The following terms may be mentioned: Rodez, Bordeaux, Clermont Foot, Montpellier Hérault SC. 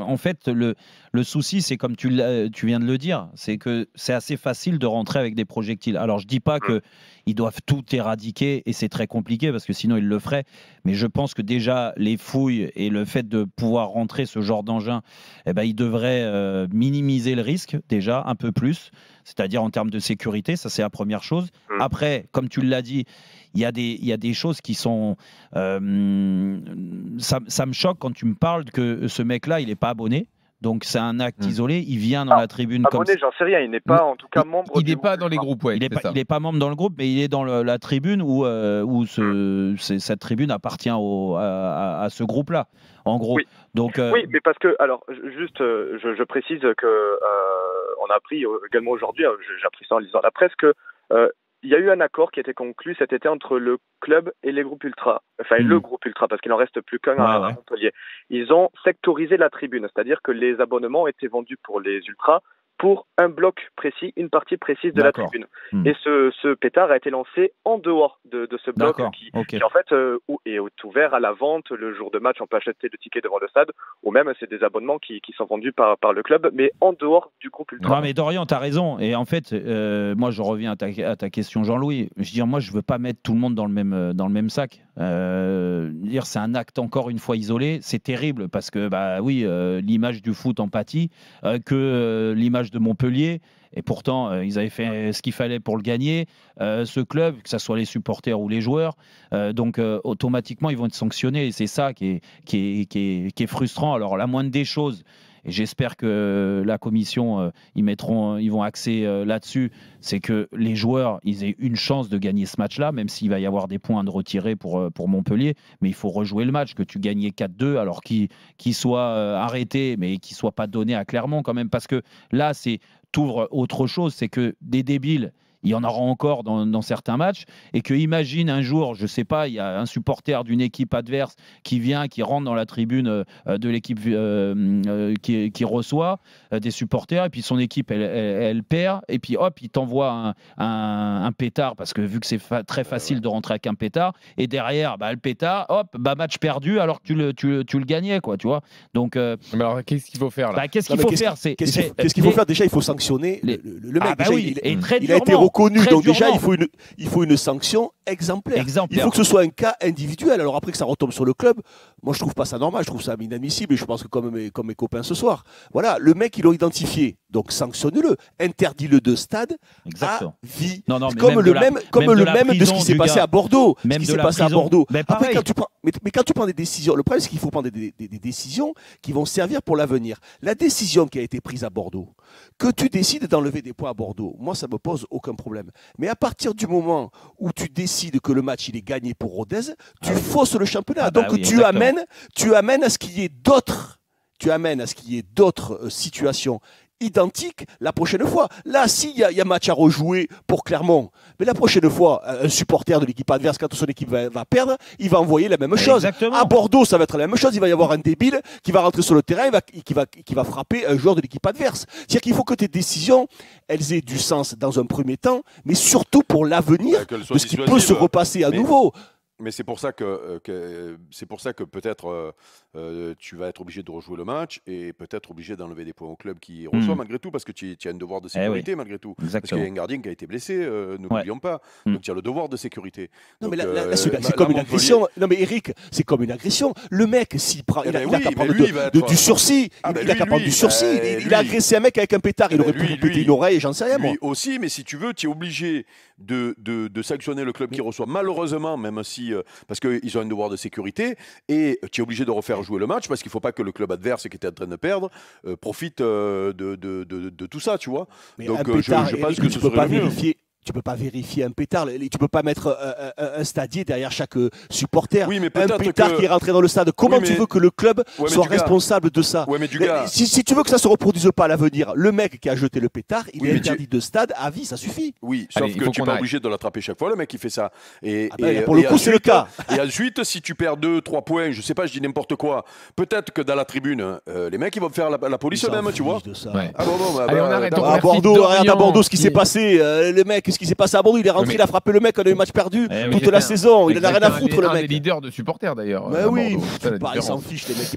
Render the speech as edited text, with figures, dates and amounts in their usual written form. en fait, le souci, c'est comme tu viens de le dire, c'est que c'est assez facile de rentrer avec des projectiles. Alors, je ne dis pas qu'ils doivent tout éradiquer, et c'est très compliqué, parce que sinon, ils le feraient. Mais je pense que déjà, les fouilles et le fait de pouvoir rentrer ce genre d'engin, eh ben, ils devraient minimiser le risque, déjà, un peu plus. C'est-à-dire en termes de sécurité, ça c'est la première chose. Après, comme tu l'as dit, il y a des choses qui sont... ça me choque quand tu me parles que ce mec-là, il n'est pas abonné. Donc c'est un acte isolé, il vient dans la tribune abonné, comme ça. J'en sais rien, il n'est pas en tout cas membre. Il n'est pas dans les groupes, ouais, il n'est pas membre dans le groupe, mais il est dans la tribune où cette tribune appartient à ce groupe-là, en gros. Oui. Donc, oui, mais parce que, alors, juste, je précise que on a appris également aujourd'hui, j'ai appris ça en lisant la presse, que il y a eu un accord qui a été conclu cet été entre le club et les groupes ultra. Enfin, le groupe ultra, parce qu'il n'en reste plus qu'un à Montpellier. Ils ont sectorisé la tribune, c'est-à-dire que les abonnements étaient vendus pour les ultras pour un bloc précis, une partie précise de la tribune. Et ce pétard a été lancé en dehors de ce bloc qui en fait est ouvert à la vente. Le jour de match, on peut acheter le ticket devant le stade, ou même c'est des abonnements qui sont vendus par le club, mais en dehors du groupe ultra. Non, mais Dorian, tu as raison. Et en fait, moi je reviens à ta question, Jean-Louis. Je veux dire, moi je veux pas mettre tout le monde dans le même sac. C'est un acte encore une fois isolé, c'est terrible parce que bah oui, l'image du foot en pâtit, l'image de Montpellier, et pourtant ils avaient fait ce qu'il fallait pour le gagner, ce club, que ce soit les supporters ou les joueurs, donc automatiquement ils vont être sanctionnés, et c'est ça qui est frustrant. Alors la moindre des choses, et j'espère que la commission, ils vont axer là-dessus, c'est que les joueurs, ils aient une chance de gagner ce match-là, même s'il va y avoir des points de retirer pour Montpellier, mais il faut rejouer le match, que tu gagnais 4-2, alors qu'il soit arrêté, mais qu'il ne soit pas donné à Clermont quand même, parce que là, t'ouvres autre chose, c'est que des débiles, il y en aura encore dans certains matchs, et que imagine un jour, je ne sais pas, il y a un supporter d'une équipe adverse qui vient, qui rentre dans la tribune de l'équipe qui reçoit des supporters, et puis son équipe, elle perd, et puis hop, il t'envoie un pétard, parce que vu que c'est très facile de rentrer avec un pétard, et derrière, bah, le pétard, hop, bah, match perdu, alors que tu le gagnais, quoi, tu vois. Donc, mais alors, qu'est-ce qu'il faut faire là? Qu'est-ce qu'il faut faire? Déjà, il faut sanctionner le mec. Ah, bah, déjà, oui, il a été reconnu, donc déjà, il faut une sanction exemplaire. Il faut que ce soit un cas individuel. Alors après que ça retombe sur le club, moi je trouve pas ça normal, je trouve ça inadmissible, et je pense que comme mes copains ce soir, voilà, le mec ils l'ont identifié, donc sanctionne-le, interdis-le de stade à vie. Comme le même de ce qui s'est passé à Bordeaux. Après, quand tu prends des décisions, le problème c'est qu'il faut prendre des décisions qui vont servir pour l'avenir. La décision qui a été prise à Bordeaux, que tu décides d'enlever des points à Bordeaux, moi ça me pose aucun problème. Mais à partir du moment où tu décides que le match il est gagné pour Rodez, tu fausses le championnat. Donc tu amènes à ce qu'il y ait d'autres situations identiques la prochaine fois. Là, s'il y a match à rejouer pour Clermont, mais la prochaine fois, un supporter de l'équipe adverse, quand son équipe va perdre, il va envoyer la même chose. Exactement. À Bordeaux, ça va être la même chose. Il va y avoir un débile qui va rentrer sur le terrain et qui va frapper un joueur de l'équipe adverse. C'est-à-dire qu'il faut que tes décisions, elles aient du sens dans un premier temps, mais surtout pour l'avenir, de ce qui peut se repasser à nouveau. Mais c'est pour ça que peut-être tu vas être obligé de rejouer le match, et peut-être obligé d'enlever des points au club qui reçoit malgré tout, parce que tu as un devoir de sécurité malgré tout. Exactement. Parce qu'il y a un gardien qui a été blessé, ne l'oublions pas. Donc tu as le devoir de sécurité. Non, donc, mais c'est comme une agression. Non mais Eric, c'est comme une agression. Le mec, s'il prend, il a qu'à prendre du sursis. Il a qu'à prendre du sursis. Il a agressé un mec avec un pétard. Il aurait pu lui péter une oreille, j'en sais rien moi. Lui aussi, mais si tu veux, tu es obligé de sanctionner le club qui reçoit, malheureusement, même si, parce qu'ils ont un devoir de sécurité, et tu es obligé de refaire jouer le match parce qu'il ne faut pas que le club adverse qui était en train de perdre profite de tout ça, tu vois. Mais donc je pense que ce serait mieux. Tu peux pas vérifier un pétard, tu peux pas mettre un stadier derrière chaque supporter. Oui, mais un pétard qui est rentré dans le stade. Comment tu veux que le club soit responsable de ça? Si tu veux que ça se reproduise pas à l'avenir, le mec qui a jeté le pétard, il est interdit de stade à vie, ça suffit. Oui, sauf que tu n'es pas obligé de l'attraper chaque fois, le mec qui fait ça. Pour le coup, c'est le cas. Et ensuite, si tu perds 2-3 points, je sais pas, je dis n'importe quoi, peut-être que dans la tribune, les mecs ils vont faire la police même, tu vois. À Bordeaux, regarde à Bordeaux ce qui s'est passé, le mec. Ce qui s'est passé à Bordeaux, il est rentré, il a frappé le mec, on a eu un match perdu toute la saison, il en a rien à foutre le mec. Il est leader de supporters d'ailleurs. Oui, ils s'en fichent les mecs.